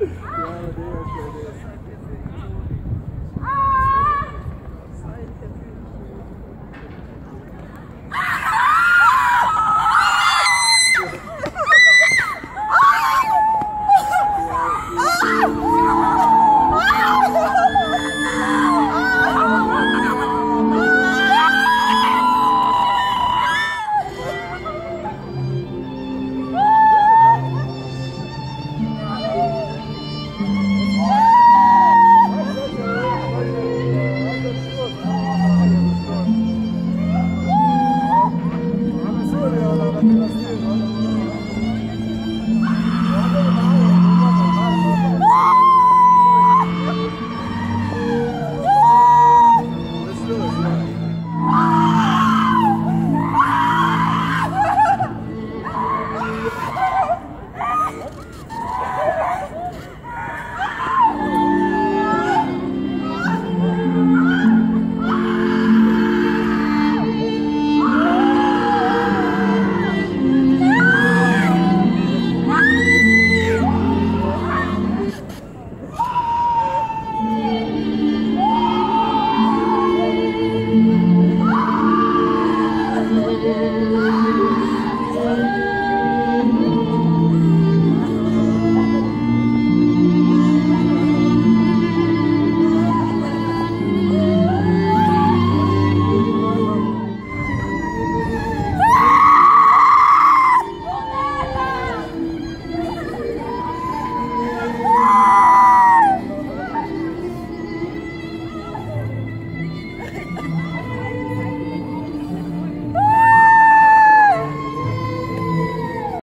Yeah, it is.